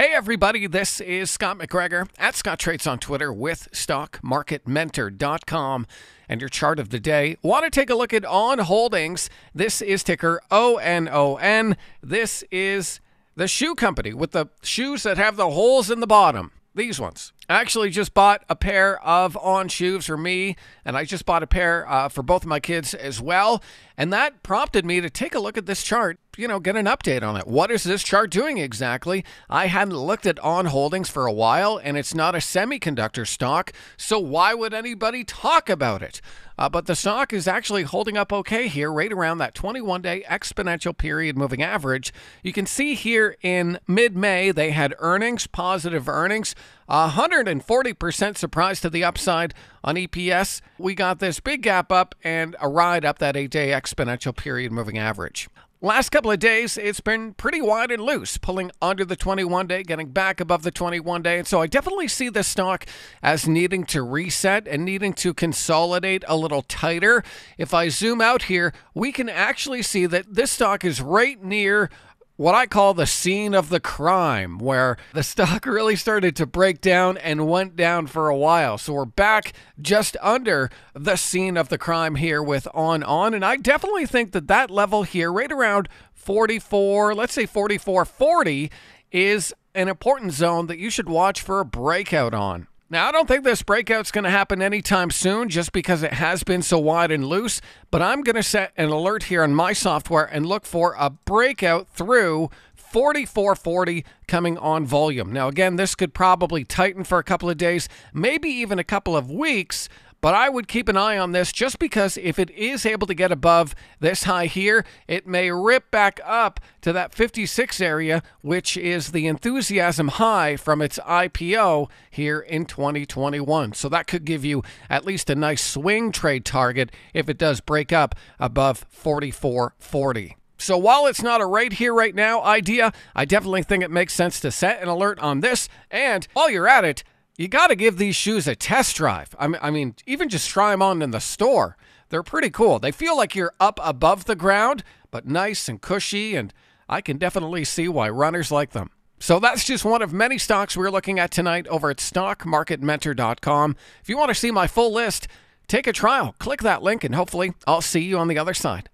Hey everybody, this is Scott McGregor at Scott Trades on Twitter with StockMarketMentor.com and your chart of the day. Want to take a look at On Holdings. This is ticker ONON. This is the shoe company with the shoes that have the holes in the bottom. These ones. I actually just bought a pair of On shoes for me, and I just bought a pair for both of my kids as well. And that prompted me to take a look at this chart, you know, get an update on it. What is this chart doing exactly? I hadn't looked at On Holdings for a while, and it's not a semiconductor stock, so why would anybody talk about it? But the stock is actually holding up okay here, right around that 21-day exponential period moving average. You can see here in mid-May, they had earnings, positive earnings, 140% surprise to the upside on EPS. We got this big gap up and a ride up that 8-day exponential period moving average. Last couple of days, it's been pretty wide and loose, pulling under the 21-day, getting back above the 21-day. And so I definitely see this stock as needing to reset and needing to consolidate a little tighter. If I zoom out here, we can actually see that this stock is right near what I call the scene of the crime, where the stock really started to break down and went down for a while. So we're back just under the scene of the crime here with ONON. And I definitely think that that level here, right around 44, let's say 44.40, is an important zone that you should watch for a breakout on. Now, I don't think this breakout's going to happen anytime soon just because it has been so wide and loose, but I'm going to set an alert here on my software and look for a breakout through 44.40 coming on volume. Now, again, this could probably tighten for a couple of days, maybe even a couple of weeks, but I would keep an eye on this just because if it is able to get above this high here, it may rip back up to that 56 area, which is the enthusiasm high from its IPO here in 2021. So that could give you at least a nice swing trade target if it does break up above 44.40. So while it's not a right here, right now idea, I definitely think it makes sense to set an alert on this. And while you're at it, you got to give these shoes a test drive. I mean, even just try them on in the store. They're pretty cool. They feel like you're up above the ground, but nice and cushy, and I can definitely see why runners like them. So that's just one of many stocks we're looking at tonight over at StockMarketMentor.com. If you want to see my full list, take a trial. Click that link, and hopefully I'll see you on the other side.